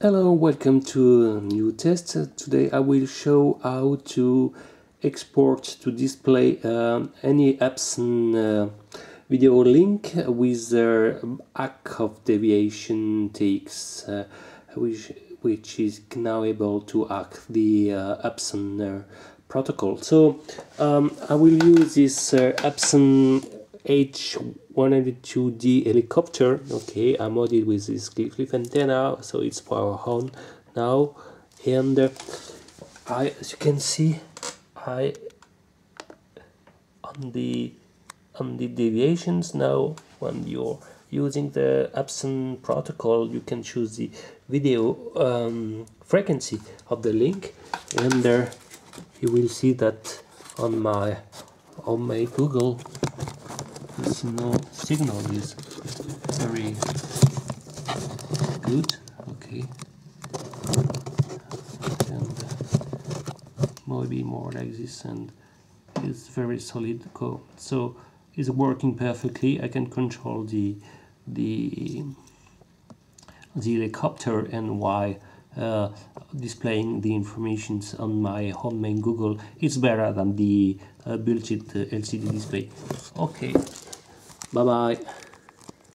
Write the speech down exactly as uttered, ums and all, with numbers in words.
Hello, welcome to a new test. Today I will show how to export to display um, any Hubsan uh, video link with the uh, hack of deviationTX, uh, which, which is now able to hack the uh, Hubsan uh, protocol. So um, I will use this uh, Hubsan H one oh two D helicopter. Okay, I modded with this cliff antenna, so it's power on now, and uh, I, as you can see, I on the on the deviations now. When you're using the Hubsan protocol, you can choose the video um, frequency of the link, and there uh, you will see that on my on my Google. This no signal is very good. Okay, and maybe more like this, and it's very solid code. So it's working perfectly. I can control the the the helicopter and why. Uh, displaying the informations on my home main Google is better than the uh, built-in uh, L C D display. Okay, bye bye.